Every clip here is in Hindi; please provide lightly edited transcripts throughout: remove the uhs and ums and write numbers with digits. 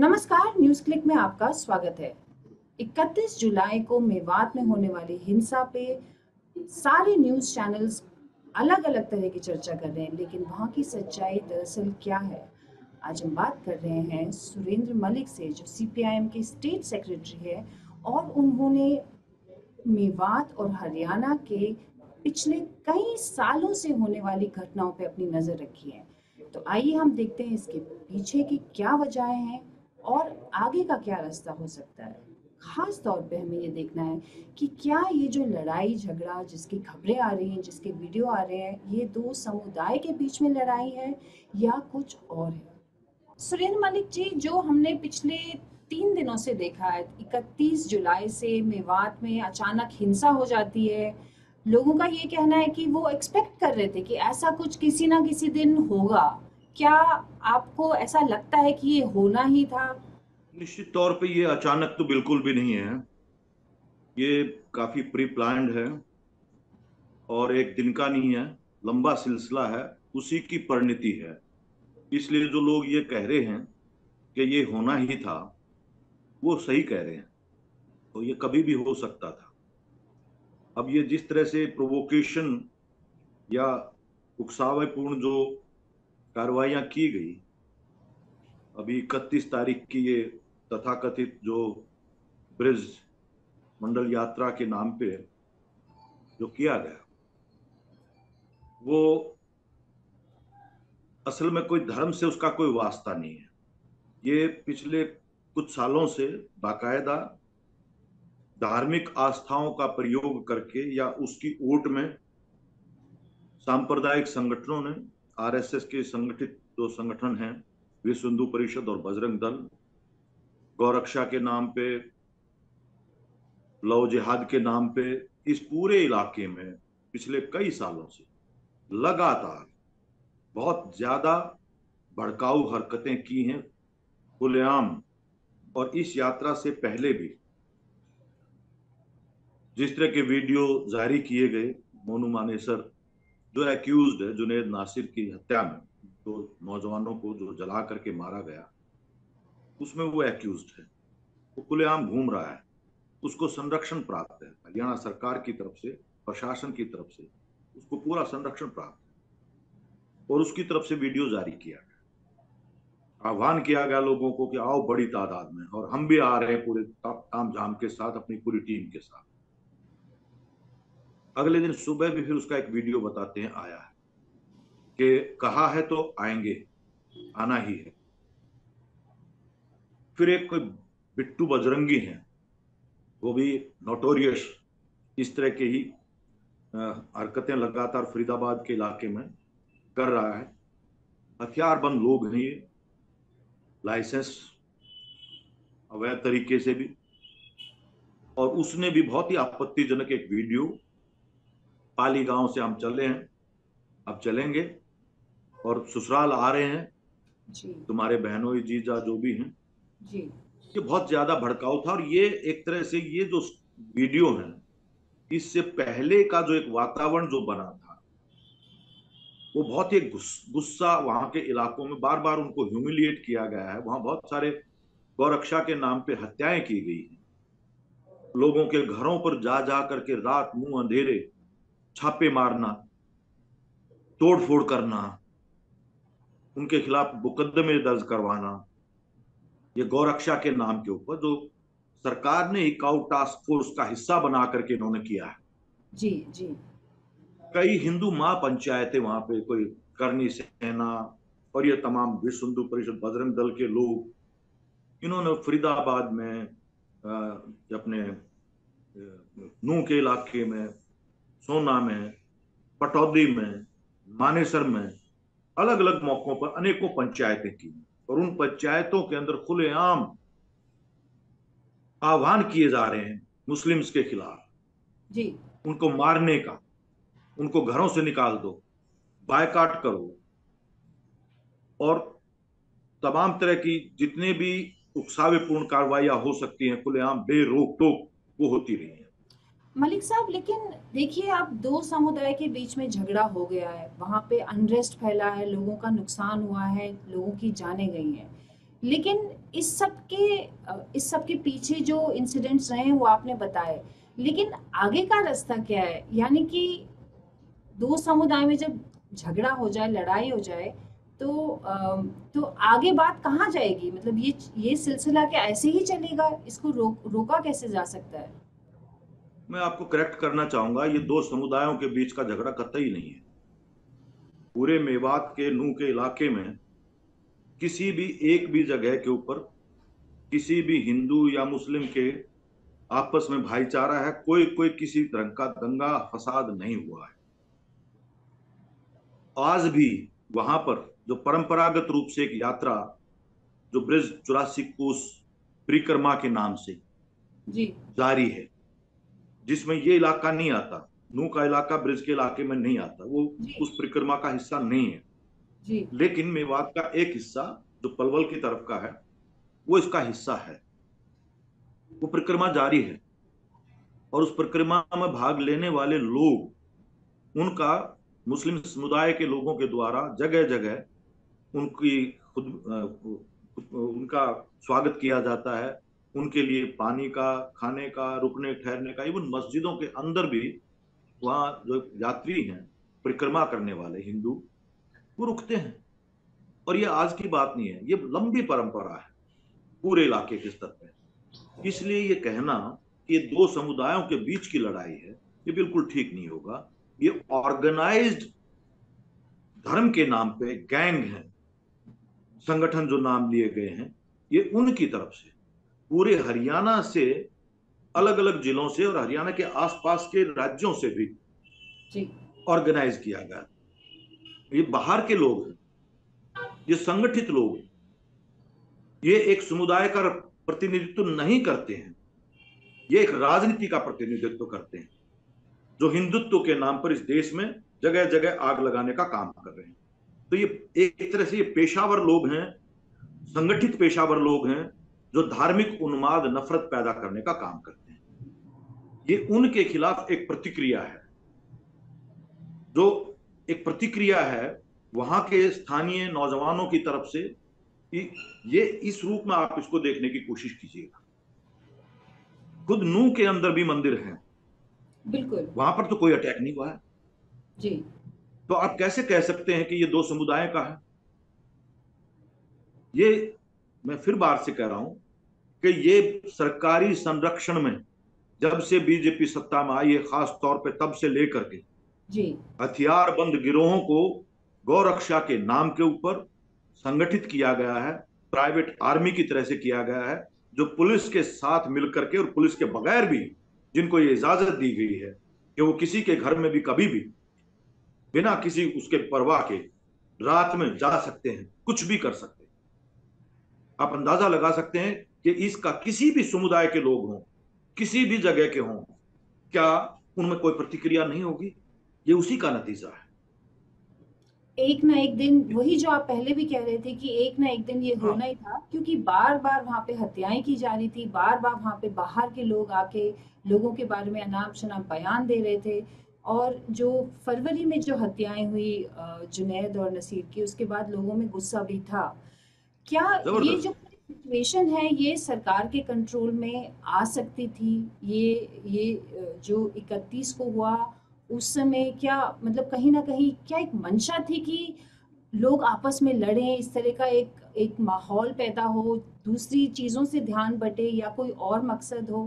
नमस्कार, न्यूज क्लिक में आपका स्वागत है। 31 जुलाई को मेवात में होने वाली हिंसा पे सारे न्यूज चैनल्स अलग अलग तरह की चर्चा कर रहे हैं, लेकिन वहाँ की सच्चाई दरअसल क्या है, आज हम बात कर रहे हैं सुरेंद्र मलिक से, जो सीपीआईएम के स्टेट सेक्रेटरी है और उन्होंने मेवात और हरियाणा के पिछले कई सालों से होने वाली घटनाओं पर अपनी नजर रखी है। तो आइए हम देखते हैं इसके पीछे की क्या वजहें हैं और आगे का क्या रास्ता हो सकता है। खास तौर पे हमें ये देखना है कि क्या ये जो लड़ाई झगड़ा, जिसकी खबरें आ रही हैं, जिसके वीडियो आ रहे हैं, ये दो समुदाय के बीच में लड़ाई है या कुछ और है। सुरेंद्र मलिक जी, जो हमने पिछले 3 दिनों से देखा है, 31 जुलाई से मेवात में अचानक हिंसा हो जाती है। लोगों का ये कहना है कि वो एक्सपेक्ट कर रहे थे कि ऐसा कुछ किसी ना किसी दिन होगा। क्या आपको ऐसा लगता है कि ये होना ही था? निश्चित तौर पे ये अचानक तो बिल्कुल भी नहीं है, ये काफी प्री प्लान्ड है और एक दिन का नहीं है, लंबा सिलसिला है, उसी की परिणति है। इसलिए जो लोग ये कह रहे हैं कि ये होना ही था, वो सही कह रहे हैं। तो ये कभी भी हो सकता था। अब ये जिस तरह से प्रोवोकेशन या उकसावेपूर्ण जो कार्रवाइयाँ की गई, अभी 31 तारीख की ये तथाकथित जो ब्रिज मंडल यात्रा के नाम पे जो किया गया, वो असल में कोई धर्म से उसका कोई वास्ता नहीं है। ये पिछले कुछ सालों से बाकायदा धार्मिक आस्थाओं का प्रयोग करके या उसकी ओट में सांप्रदायिक संगठनों ने, आरएसएस के संगठित जो संगठन हैं, विश्व हिंदू परिषद और बजरंग दल, गौरक्षा के नाम पे, लव जिहाद के नाम पे, इस पूरे इलाके में पिछले कई सालों से लगातार बहुत ज्यादा भड़काऊ हरकतें की हैं खुलेआम। और इस यात्रा से पहले भी जिस तरह के वीडियो जारी किए गए, मोनू मानेसर जो एक्यूज्ड है जुनैद नासिर की हत्या में, जो नौजवानों को जो जला करके मारा गया, उसमें वो एक्यूज्ड है, वो खुलेआम घूम रहा है, उसको संरक्षण प्राप्त है हरियाणा सरकार की तरफ से, प्रशासन की तरफ से उसको पूरा संरक्षण प्राप्त है और उसकी तरफ से वीडियो जारी किया गया, आह्वान किया गया लोगों को कि आओ बड़ी तादाद में, और हम भी आ रहे हैं पूरे ताम झाम के साथ, अपनी पूरी टीम के साथ। अगले दिन सुबह भी फिर उसका एक वीडियो बताते हैं आया है कि कहा है तो आएंगे, आना ही है। फिर एक कोई बिट्टू बजरंगी हैं, वो भी नोटोरियस इस तरह के ही हरकतें लगातार फरीदाबाद के इलाके में कर रहा है। हथियारबंद लोग हैं ये, लाइसेंस अवैध तरीके से भी, और उसने भी बहुत ही आपत्तिजनक एक वीडियो, पाली गांव से हम चल रहे हैं, अब चलेंगे और ससुराल आ रहे हैं जी, तुम्हारे बहनों जीजा जो भी हैं जी, ये बहुत ज्यादा भड़काऊ था। और ये एक तरह से ये जो वीडियो है, इससे पहले का जो एक वातावरण जो बना था, वो बहुत ही गुस्सा, वहां के इलाकों में बार बार उनको ह्यूमिलिएट किया गया है, वहां बहुत सारे गौरक्षा के नाम पे हत्याएं की गई हैं, लोगों के घरों पर जा जा करके रात मुंह अंधेरे छापे मारना, तोड़फोड़ करना, उनके खिलाफ मुकदमे दर्ज करवाना, ये गौरक्षा के नाम के ऊपर, जो सरकार ने इकाउ टास्क फोर्स का हिस्सा बना करके इन्होंने किया है जी जी। कई हिंदू मां पंचायतें वहां पे, कोई करनी सेना और ये तमाम विश्व हिंदू परिषद बजरंग दल के लोग, इन्होंने फरीदाबाद में, अपने नूह के इलाके में, सोना में, पटौदी में, मानेसर में, अलग अलग मौकों पर अनेकों पंचायतें की और उन पंचायतों के अंदर खुलेआम आह्वान किए जा रहे हैं मुस्लिम्स के खिलाफ जी, उनको मारने का, उनको घरों से निकाल दो, बायकाट करो, और तमाम तरह की जितने भी उकसावेपूर्ण कार्रवाइयां हो सकती हैं खुलेआम बेरोक टोक, वो होती रही है। मलिक साहब, लेकिन देखिए, आप दो समुदाय के बीच में झगड़ा हो गया है, वहाँ पे अनरेस्ट फैला है, लोगों का नुकसान हुआ है, लोगों की जानें गई हैं, लेकिन इस सब के पीछे जो इंसिडेंट्स रहे वो आपने बताए, लेकिन आगे का रास्ता क्या है? यानी कि दो समुदाय में जब झगड़ा हो जाए, लड़ाई हो जाए, तो आगे बात कहाँ जाएगी? मतलब ये सिलसिला क्या ऐसे ही चलेगा? इसको रोका कैसे जा सकता है? मैं आपको करेक्ट करना चाहूंगा, ये दो समुदायों के बीच का झगड़ा कतई नहीं है। पूरे मेवात के नूह के इलाके में किसी भी एक भी जगह के ऊपर किसी भी हिंदू या मुस्लिम के आपस में भाईचारा है, कोई किसी तरह का दंगा फसाद नहीं हुआ है। आज भी वहां पर जो परंपरागत रूप से एक यात्रा जो ब्रिज 84 कोस परिक्रमा के नाम से जारी है, जिसमें ये इलाका नहीं आता, नूह का इलाका ब्रिज के इलाके में नहीं आता, वो उस परिक्रमा का हिस्सा नहीं है जी। लेकिन मेवात का एक हिस्सा जो पलवल की तरफ का है वो इसका हिस्सा है। वो परिक्रमा जारी है और उस परिक्रमा में भाग लेने वाले लोग, उनका मुस्लिम समुदाय के लोगों के द्वारा जगह जगह उनका स्वागत किया जाता है। उनके लिए पानी का, खाने का, रुकने ठहरने का, इवन मस्जिदों के अंदर भी वहाँ जो यात्री हैं परिक्रमा करने वाले हिंदू वो रुकते हैं। और ये आज की बात नहीं है, ये लंबी परंपरा है पूरे इलाके के स्तर पर। इसलिए ये कहना कि ये दो समुदायों के बीच की लड़ाई है, ये बिल्कुल ठीक नहीं होगा। ये ऑर्गेनाइज्ड धर्म के नाम पे गैंग हैं, संगठन जो नाम लिए गए हैं, ये उनकी तरफ से पूरे हरियाणा से, अलग अलग जिलों से और हरियाणा के आसपास के राज्यों से भी ऑर्गेनाइज किया गया। ये बाहर के लोग हैं, ये संगठित लोग हैं, ये एक समुदाय का प्रतिनिधित्व नहीं करते हैं, ये एक राजनीति का प्रतिनिधित्व करते हैं, जो हिंदुत्व के नाम पर इस देश में जगह जगह आग लगाने का काम कर रहे हैं। तो ये एक तरह से ये पेशावर लोग हैं, संगठित पेशावर लोग हैं, जो धार्मिक उन्माद, नफरत पैदा करने का काम करते हैं। ये उनके खिलाफ एक प्रतिक्रिया है, जो एक प्रतिक्रिया है वहां के स्थानीय नौजवानों की तरफ से। ये इस रूप में आप इसको देखने की कोशिश कीजिएगा। खुद नूह के अंदर भी मंदिर हैं, बिल्कुल, वहां पर तो कोई अटैक नहीं हुआ है जी। तो आप कैसे कह सकते हैं कि ये दो समुदाय का है? ये मैं फिर बार से कह रहा हूं कि ये सरकारी संरक्षण में जब से बीजेपी सत्ता में आई है, खास तौर पे तब से लेकर के जी, हथियार बंद गिरोहों को गौरक्षा के नाम के ऊपर संगठित किया गया है, प्राइवेट आर्मी की तरह से किया गया है, जो पुलिस के साथ मिलकर के और पुलिस के बगैर भी, जिनको ये इजाजत दी गई है कि वो किसी के घर में भी कभी भी बिना किसी उसके परवाह के रात में जा सकते हैं, कुछ भी कर सकते हैं। आप अंदाजा लगा सकते हैं कि इसका किसी भी समुदाय के लोग हों, किसी भी जगह के हों, क्या उनमें कोई प्रतिक्रिया नहीं होगी? ये उसी का नतीजा है। एक ना एक दिन, वही जो आप पहले भी कह रहे थे कि एक ना एक दिन ये होना ही था, क्योंकि बार बार वहाँ पे हत्याएं की जा रही थी, बार बार वहाँ पे बाहर के लोग आके लोगों के बारे में अनाप शनाप बयान दे रहे थे। और जो फरवरी में जो हत्याएं हुई जुनैद और नासिर की, उसके बाद लोगों में गुस्सा भी था। क्या ये जो सिचुएशन है ये सरकार के कंट्रोल में आ सकती थी? ये जो 31 को हुआ उस समय क्या, मतलब कहीं ना कहीं क्या एक मंशा थी कि लोग आपस में लड़ें, इस तरह का एक माहौल पैदा हो, दूसरी चीजों से ध्यान बटे, या कोई और मकसद हो?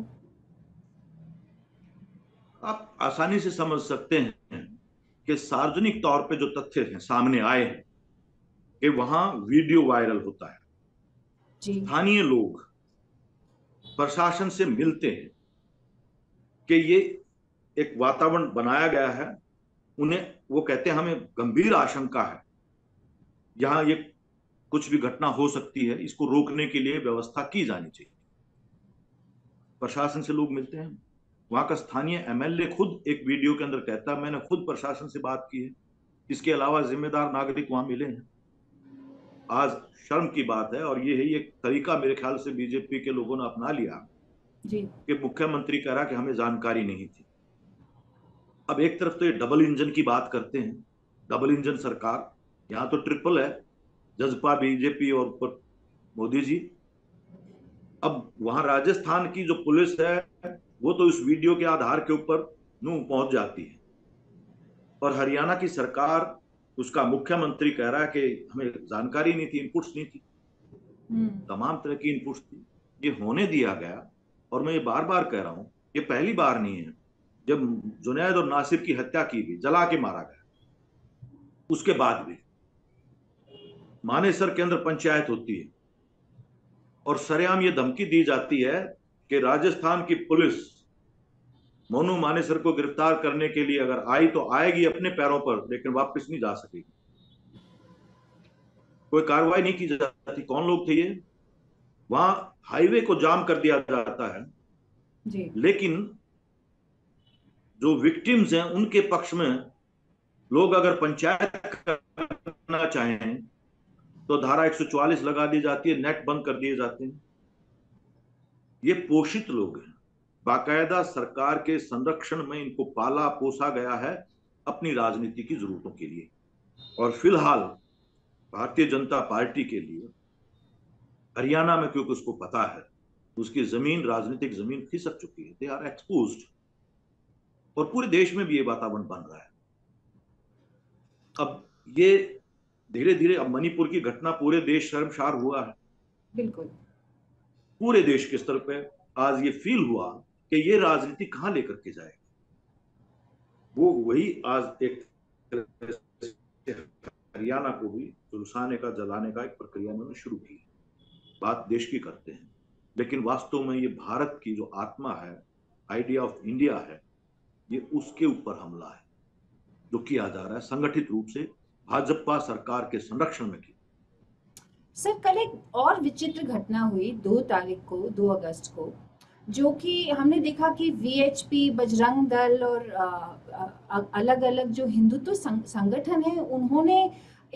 आप आसानी से समझ सकते हैं कि सार्वजनिक तौर पे जो तथ्य हैं सामने आए हैं कि वहां वीडियो वायरल होता है जी। स्थानीय लोग प्रशासन से मिलते हैं कि ये एक वातावरण बनाया गया है, उन्हें वो कहते हैं हमें गंभीर आशंका है, यहाँ ये कुछ भी घटना हो सकती है, इसको रोकने के लिए व्यवस्था की जानी चाहिए। प्रशासन से लोग मिलते हैं, वहां का स्थानीय एमएलए खुद एक वीडियो के अंदर कहता है मैंने खुद प्रशासन से बात की है, इसके अलावा जिम्मेदार नागरिक वहां मिले हैं। आज शर्म की बात है, और यही एक तरीका मेरे ख्याल से बीजेपी के लोगों ने अपना लिया जी, कि मुख्यमंत्री कह रहा कि हमें जानकारी नहीं थी। अब एक तरफ तो ये डबल इंजन की बात करते हैं, डबल इंजन सरकार, यहाँ तो ट्रिपल है, जजपा बीजेपी और मोदी जी। अब वहां राजस्थान की जो पुलिस है वो तो इस वीडियो के आधार के ऊपर नूह पहुंच जाती है, और हरियाणा की सरकार, उसका मुख्यमंत्री कह रहा है कि हमें जानकारी नहीं थी, इनपुट्स नहीं थी। तमाम तरह की इनपुट्स थी, ये होने दिया गया। और मैं ये बार बार कह रहा हूं, ये पहली बार नहीं है। जब जुनैद और नासिर की हत्या की गई, जला के मारा गया, उसके बाद भी मानेसर केंद्र पंचायत होती है और सरेआम ये धमकी दी जाती है कि राजस्थान की पुलिस मोनू मानेसर को गिरफ्तार करने के लिए अगर आई तो आएगी अपने पैरों पर, लेकिन वापस नहीं जा सकेगी। कोई कार्रवाई नहीं की जाती। कौन लोग थे ये? वहां हाईवे को जाम कर दिया जाता है जी। लेकिन जो विक्टिम्स हैं उनके पक्ष में लोग अगर पंचायत करना चाहें तो धारा 144 लगा दी जाती है, नेट बंद कर दिए जाते हैं। ये पोषित लोग हैं, बाकायदा सरकार के संरक्षण में इनको पाला पोसा गया है अपनी राजनीति की जरूरतों के लिए। और फिलहाल भारतीय जनता पार्टी के लिए हरियाणा में, क्योंकि उसको पता है उसकी जमीन, राजनीतिक जमीन खिसक चुकी है, दे आर एक्सपोज्ड, और पूरे देश में भी ये वातावरण बन रहा है। अब ये धीरे धीरे, अब मणिपुर की घटना, पूरे देश शर्मसार हुआ है, बिल्कुल पूरे देश के स्तर पर आज ये फील हुआ कि ये राजनीति कहां लेकर के जाएगी। वो वही आज एक हरियाणा को भी झुलसाने का, जलाने का एक प्रक्रिया उन्होंने शुरू की। बात देश की करते हैं, लेकिन वास्तव में ये भारत की जो आत्मा है, आइडिया ऑफ इंडिया है, ये उसके ऊपर हमला है जो किया जा रहा है संगठित रूप से भाजपा सरकार के संरक्षण में। सर, कल एक और विचित्र घटना हुई 2 अगस्त को, जो कि हमने देखा कि VHP, बजरंग दल और अलग अलग जो हिंदुत्व संगठन है, उन्होंने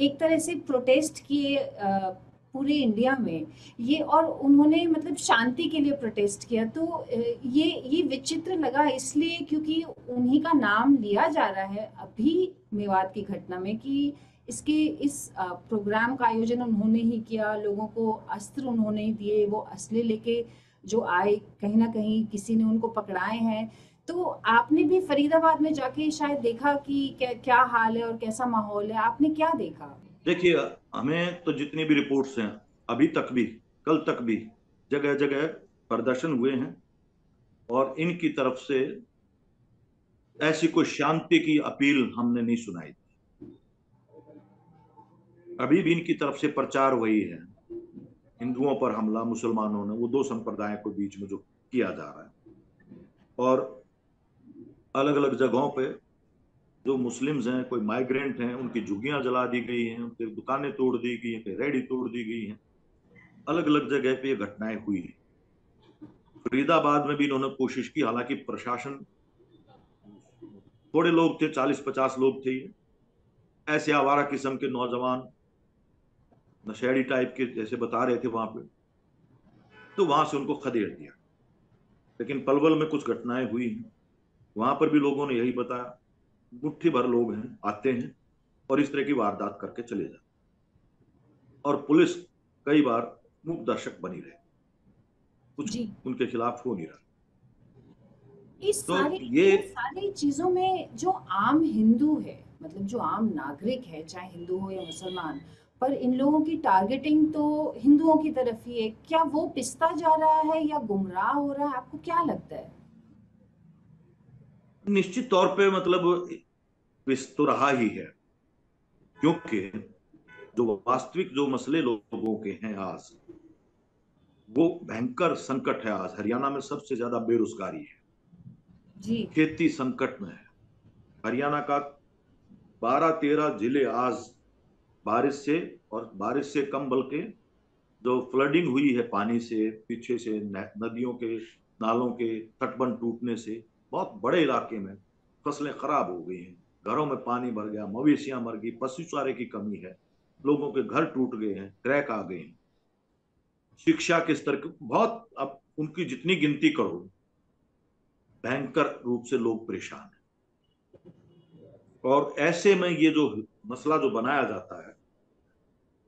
एक तरह से प्रोटेस्ट किए पूरे इंडिया में ये, और उन्होंने मतलब शांति के लिए प्रोटेस्ट किया। तो ये विचित्र लगा इसलिए क्योंकि उन्हीं का नाम लिया जा रहा है अभी मेवात की घटना में कि इस प्रोग्राम का आयोजन उन्होंने ही किया, लोगों को अस्त्र उन्होंने ही दिए, वो असले लेके जो आए, कहीं ना कहीं किसी ने उनको पकड़ाए हैं। तो आपने भी फरीदाबाद में जाके शायद देखा कि क्या हाल है और कैसा माहौल है, आपने क्या देखा? देखिए, हमें तो जितनी भी रिपोर्ट्स हैं, अभी तक भी, कल तक भी जगह जगह प्रदर्शन हुए हैं, और इनकी तरफ से ऐसी कोई शांति की अपील हमने नहीं सुनाई। अभी भी इनकी तरफ से प्रचार वही है, हिंदुओं पर हमला, मुसलमानों ने, वो दो संप्रदायों के बीच में जो किया जा रहा है। और अलग अलग जगहों पे जो मुस्लिम्स हैं, कोई माइग्रेंट हैं, उनकी झुग्गियां जला दी गई हैं, उनकी दुकानें तोड़ दी गई हैं, कहीं रेहड़ी तोड़ दी गई हैं, अलग अलग जगह पे ये घटनाएं हुई हैं। फरीदाबाद में भी इन्होंने कोशिश की, हालांकि प्रशासन, थोड़े लोग थे, 40-50 लोग थे, ऐसे आवारा किस्म के नौजवान, नशेड़ी टाइप के जैसे बता रहे थे वहां पे, तो वहां से उनको खदेड़ दिया। लेकिन पलवल में कुछ घटनाएं हुई हैं, वहां पर भी लोगों ने यही बताया, मुट्ठी भर लोग हैं, आते हैं और इस तरह की वारदात करके चले जाते, और पुलिस कई बार मूक दर्शक बनी रहे, कुछ उनके खिलाफ हो नहीं रहा। इस सारी चीजों में जो आम हिंदू है, मतलब जो आम नागरिक है, चाहे हिंदू हो या मुसलमान, पर इन लोगों की टारगेटिंग तो हिंदुओं की तरफ ही है। क्या वो पिसता जा रहा है या गुमराह हो रहा है, आपको क्या लगता है? निश्चित तौर पे मतलब पिस तो रहा ही है, क्योंकि जो वास्तविक जो मसले लोगों के हैं आज, वो भयंकर संकट है। आज हरियाणा में सबसे ज्यादा बेरोजगारी है जी, खेती संकट में है। हरियाणा का 12-13 जिले आज बारिश से, और बारिश से कम बल्कि जो फ्लडिंग हुई है, पानी से, पीछे से नदियों के, नालों के तटबंध टूटने से बहुत बड़े इलाके में फसलें खराब हो गई हैं, घरों में पानी भर गया, मवेशियां मर गई, पशु चारे की कमी है, लोगों के घर टूट गए हैं, क्रैक आ गए हैं। शिक्षा के स्तर के बहुत, अब उनकी जितनी गिनती करो, भयंकर रूप से लोग परेशान हैं। और ऐसे में ये जो मसला जो बनाया जाता है,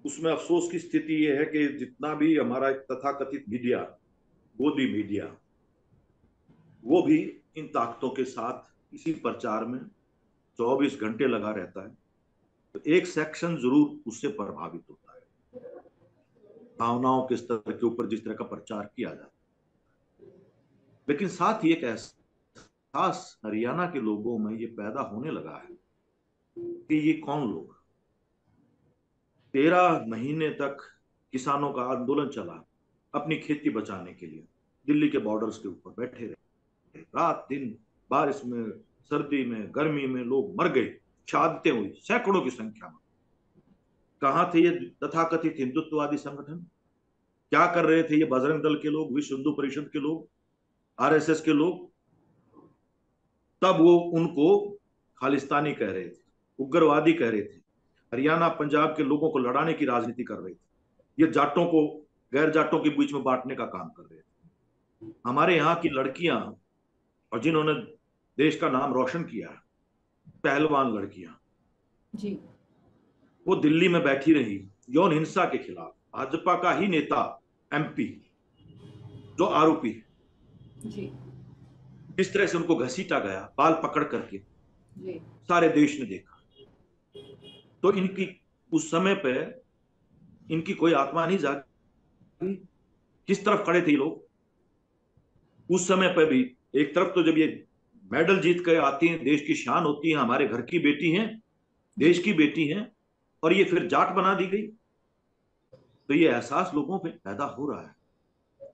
उसमें अफसोस की स्थिति यह है कि जितना भी हमारा तथाकथित मीडिया, गोदी मीडिया, वो भी इन ताकतों के साथ इसी प्रचार में 24 घंटे लगा रहता है, तो एक सेक्शन जरूर उससे प्रभावित होता है। भावनाओं के स्तर के ऊपर जिस तरह का प्रचार किया जाता है, लेकिन साथ ही एक एहसास हरियाणा के लोगों में ये पैदा होने लगा है कि ये कौन लोग 13 महीने तक किसानों का आंदोलन चला, अपनी खेती बचाने के लिए दिल्ली के बॉर्डर्स के ऊपर बैठे रहे, रात दिन, बारिश में, सर्दी में, गर्मी में, लोग मर गए, शहादतें हुई सैकड़ों की संख्या में। कहाँ थे ये तथाकथित हिंदुत्ववादी संगठन? क्या कर रहे थे ये बजरंग दल के लोग, विश्व हिंदू परिषद के लोग, आरएसएस के लोग? तब वो उनको खालिस्तानी कह रहे थे, उग्रवादी कह रहे थे, हरियाणा पंजाब के लोगों को लड़ाने की राजनीति कर रहे थे, ये जाटों को गैर जाटों के बीच में बांटने का काम कर रहे थे। हमारे यहाँ की लड़कियां, और जिन्होंने देश का नाम रोशन किया, पहलवान लड़कियां जी, वो दिल्ली में बैठी रही यौन हिंसा के खिलाफ। भाजपा का ही नेता एमपी जो आरोपी जी, इस तरह से उनको घसीटा गया, बाल पकड़ करके जी। सारे देश ने देखा, तो इनकी उस समय पे इनकी कोई आत्मा नहीं जागी। किस तरफ खड़े थे लोग उस समय पे भी? एक तरफ तो जब ये मेडल जीत कर आती हैं, देश की शान होती है, हमारे घर की बेटी हैं, देश की बेटी हैं, और ये फिर जाट बना दी गई। तो ये एहसास लोगों पे पैदा हो रहा है,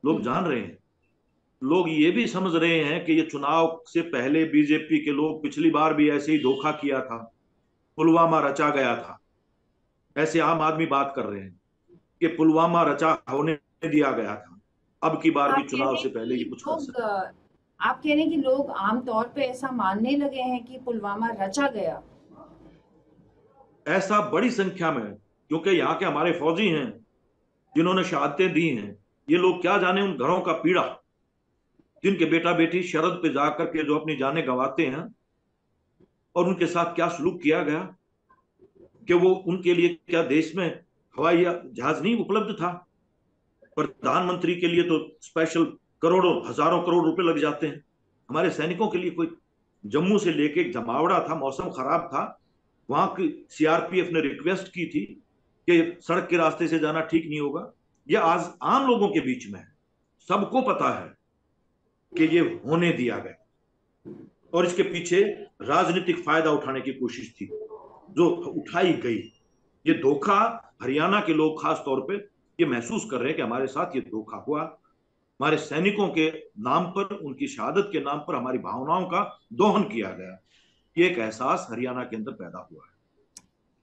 लोग जान रहे हैं, लोग ये भी समझ रहे हैं कि ये चुनाव से पहले बीजेपी के लोग पिछली बार भी ऐसे ही धोखा किया था, पुलवामा रचा गया था। ऐसे आम आदमी बात कर रहे हैं कि पुलवामा रचा होने दिया गया था, अब की बार भी चुनाव से पहले ही कुछ कर सकते हैं। आप कह रहे हैं कि लोग आमतौर पे ऐसा मानने लगे हैं कि पुलवामा रचा गया, ऐसा बड़ी संख्या में, क्योंकि यहाँ के हमारे फौजी हैं जिन्होंने शहादतें दी हैं, ये लोग क्या जाने उन घरों का पीड़ा, जिनके बेटा बेटी शरद पे जाकर के जो अपनी जाने गंवाते हैं, और उनके साथ क्या सलूक किया गया कि वो उनके लिए, क्या देश में हवाई जहाज नहीं उपलब्ध था? प्रधानमंत्री के लिए तो स्पेशल करोड़ों, हजारों करोड़ रुपए लग जाते हैं। हमारे सैनिकों के लिए कोई, जम्मू से लेके जमावड़ा था, मौसम खराब था, वहां की सीआरपीएफ ने रिक्वेस्ट की थी कि सड़क के रास्ते से जाना ठीक नहीं होगा। यह आज आम लोगों के बीच में है, सबको पता है कि ये होने दिया गया, और इसके पीछे राजनीतिक फायदा उठाने की कोशिश थी जो उठाई गई। ये धोखा हरियाणा के लोग खास तौर पे ये महसूस कर रहे हैं कि हमारे साथ ये धोखा हुआ, हमारे सैनिकों के नाम पर, उनकी शहादत के नाम पर हमारी भावनाओं का दोहन किया गया। ये एक एहसास हरियाणा के अंदर पैदा हुआ है।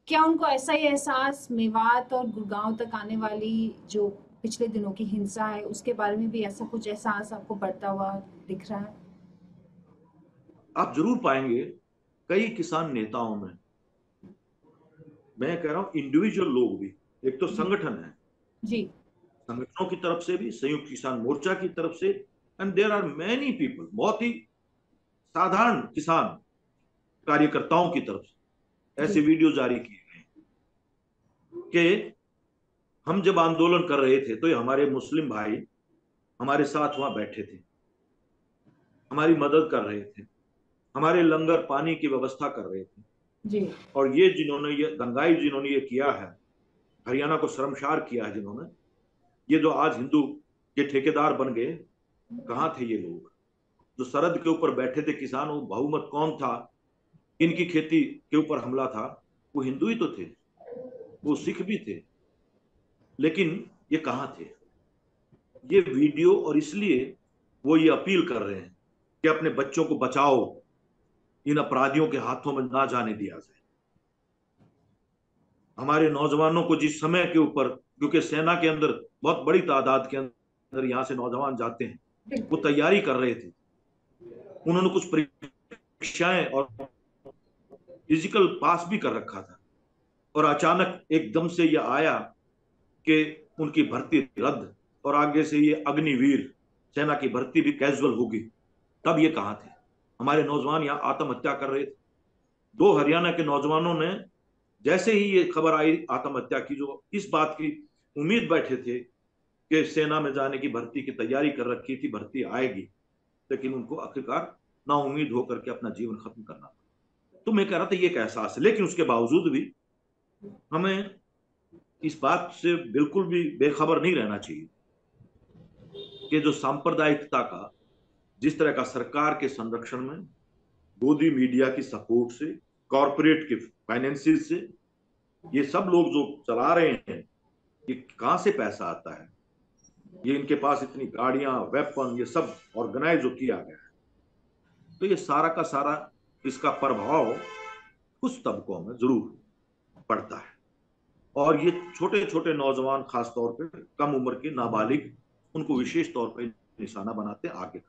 क्या उनको ऐसा ही एहसास मेवात और गुड़गांव तक आने वाली जो पिछले दिनों की हिंसा है, उसके बारे में भी ऐसा कुछ एहसास आपको बढ़ता हुआ दिख रहा है? आप जरूर पाएंगे कई किसान नेताओं में, मैं कह रहा हूं इंडिविजुअल लोग भी, एक तो संगठन है जी, संगठनों की तरफ से भी, संयुक्त किसान मोर्चा की तरफ से, and there are many people, बहुत ही साधारण किसान कार्यकर्ताओं की तरफ से ऐसे वीडियो जारी किए गए कि हम जब आंदोलन कर रहे थे तो हमारे मुस्लिम भाई हमारे साथ वहां बैठे थे, हमारी मदद कर रहे थे, हमारे लंगर पानी की व्यवस्था कर रहे थे जी। और ये जिन्होंने ये दंगाई, जिन्होंने ये किया है, हरियाणा को शर्मसार किया है, जिन्होंने ये जो आज हिंदू के ठेकेदार बन गए, कहाँ थे ये लोग जो सरहद के ऊपर बैठे थे किसान? वो बहुमत कौन था? इनकी खेती के ऊपर हमला था, वो हिंदू ही तो थे, वो सिख भी थे, लेकिन ये कहाँ थे? ये वीडियो, और इसलिए वो ये अपील कर रहे हैं कि अपने बच्चों को बचाओ, इन अपराधियों के हाथों में ना जाने दिया जाए। हमारे नौजवानों को जिस समय के ऊपर, क्योंकि सेना के अंदर बहुत बड़ी तादाद के अंदर यहाँ से नौजवान जाते हैं, वो तैयारी कर रहे थे, उन्होंने कुछ परीक्षाएं और फिजिकल पास भी कर रखा था, और अचानक एकदम से ये आया कि उनकी भर्ती रद्द, और आगे से ये अग्निवीर सेना की भर्ती भी कैजुअल होगी। तब ये कहाँ थे? हमारे नौजवान यहाँ आत्महत्या कर रहे थे। 2 हरियाणा के नौजवानों ने जैसे ही ये खबर आई आत्महत्या की, जो इस बात की उम्मीद बैठे थे कि सेना में जाने की भर्ती की तैयारी कर रखी थी, भर्ती आएगी, लेकिन उनको आखिरकार ना उम्मीद होकर के अपना जीवन खत्म करना पड़ा। तो मैं कह रहा था ये एक एहसास है, लेकिन उसके बावजूद भी हमें इस बात से बिल्कुल भी बेखबर नहीं रहना चाहिए कि जो सांप्रदायिकता का, जिस तरह का सरकार के संरक्षण में, गोदी मीडिया की सपोर्ट से, कॉरपोरेट के फाइनेंसियल से ये सब लोग जो चला रहे हैं, ये कहाँ से पैसा आता है, ये इनके पास इतनी गाड़ियां, वेपन, ये सब ऑर्गेनाइज जो किया गया है, तो ये सारा का सारा इसका प्रभाव कुछ तबकों में जरूर पड़ता है। और ये छोटे छोटे नौजवान, खासतौर पर कम उम्र के नाबालिग, उनको विशेष तौर पर निशाना बनाते आगे।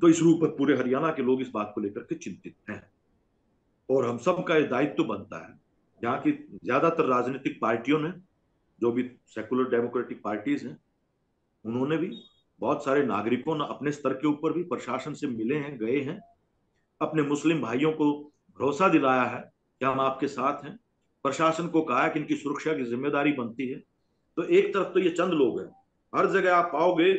तो इस रूप में पूरे हरियाणा के लोग इस बात को लेकर के चिंतित हैं और हम सब का ये दायित्व बनता है, यहाँ की ज्यादातर राजनीतिक पार्टियों ने, जो भी सेकुलर डेमोक्रेटिक पार्टीज हैं, उन्होंने भी, बहुत सारे नागरिकों ने अपने स्तर के ऊपर भी प्रशासन से मिले हैं, गए हैं, अपने मुस्लिम भाइयों को भरोसा दिलाया है कि हम आपके साथ हैं, प्रशासन को कहा है कि इनकी सुरक्षा की जिम्मेदारी बनती है। तो एक तरफ तो ये चंद लोग हैं, हर जगह आप पाओगे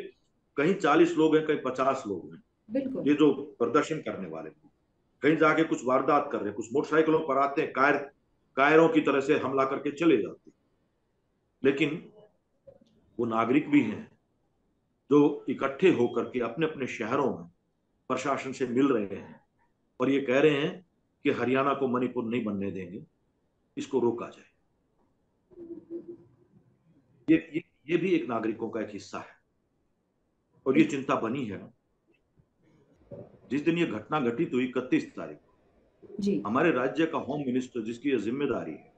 कहीं 40 लोग हैं, कहीं 50 लोग हैं, बिल्कुल, ये जो प्रदर्शन करने वाले लोग कहीं जाके कुछ वारदात कर रहे हैं, कुछ मोटरसाइकिलों पर आते हैं, कायरों की तरह से हमला करके चले जाते हैं, लेकिन वो नागरिक भी हैं जो इकट्ठे होकर के अपने अपने शहरों में प्रशासन से मिल रहे हैं और ये कह रहे हैं कि हरियाणा को मणिपुर नहीं बनने देंगे, इसको रोका जाए। ये भी एक नागरिकों का एक हिस्सा है और ये चिंता बनी है। जिस दिन ये घटना घटित हुई 31 तारीख को, हमारे राज्य का होम मिनिस्टर, जिसकी ये जिम्मेदारी है,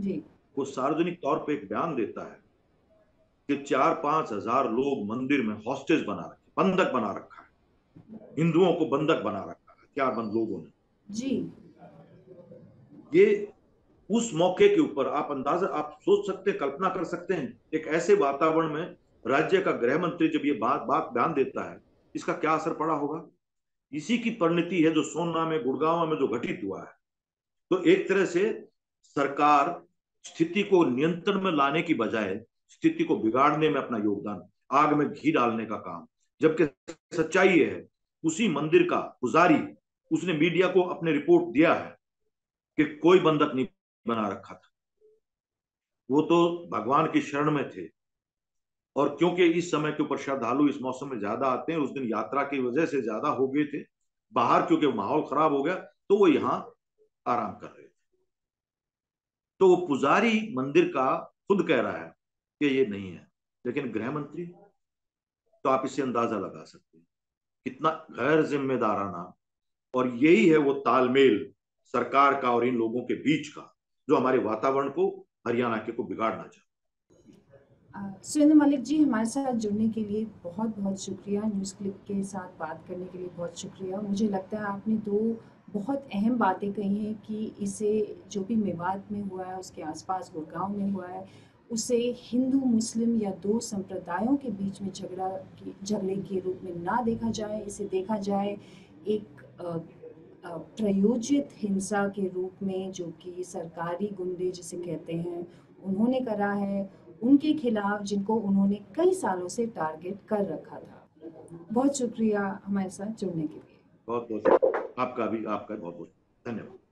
जी, वो सार्वजनिक तौर पे एक बयान देता है कि 4-5 हजार लोग मंदिर में हॉस्टेज बना रखे, बंधक बना रखा है, हिंदुओं को बंधक बना रखा है 4 लोगों ने, जी। ये उस मौके के ऊपर आप अंदाजा, आप सोच सकते, कल्पना कर सकते हैं, एक ऐसे वातावरण में राज्य का गृह मंत्री जब ये बात बयान देता है, इसका क्या असर पड़ा होगा। इसी की परिणति है जो सोनना में, गुड़गांव में जो घटित हुआ है। तो एक तरह से सरकार स्थिति को नियंत्रण में लाने की बजाय स्थिति को बिगाड़ने में अपना योगदान, आग में घी डालने का काम, जबकि सच्चाई ये है, उसी मंदिर का पुजारी, उसने मीडिया को अपने रिपोर्ट दिया है कि कोई बंधक नहीं बना रखा था, वो तो भगवान की शरण में थे। और क्योंकि इस समय के ऊपर श्रद्धालु इस मौसम में ज्यादा आते हैं, उस दिन यात्रा की वजह से ज्यादा हो गए थे बाहर, क्योंकि माहौल खराब हो गया, तो वो यहाँ आराम कर रहे थे। तो वो पुजारी मंदिर का खुद कह रहा है कि ये नहीं है, लेकिन गृह मंत्री, तो आप इससे अंदाजा लगा सकते हैं कितना गैर जिम्मेदाराना। और यही है वो तालमेल सरकार का और इन लोगों के बीच का, जो हमारे वातावरण को, हरियाणा के को बिगाड़ना चाहते। सुरेंद्र मलिक जी, हमारे साथ जुड़ने के लिए बहुत बहुत शुक्रिया, न्यूज़ क्लिक के साथ बात करने के लिए बहुत शुक्रिया। मुझे लगता है आपने 2 बहुत अहम बातें कही हैं कि इसे, जो भी मेवात में हुआ है, उसके आसपास गुड़गांव में हुआ है, उसे हिंदू मुस्लिम या 2 संप्रदायों के बीच में झगड़े के रूप में ना देखा जाए, इसे देखा जाए एक प्रायोजित हिंसा के रूप में, जो कि सरकारी गुंडे जिसे कहते हैं उन्होंने करा है, उनके खिलाफ जिनको उन्होंने कई सालों से टारगेट कर रखा था। बहुत शुक्रिया हमारे साथ जुड़ने के लिए, बहुत बहुत आपका भी, आपका बहुत बहुत धन्यवाद।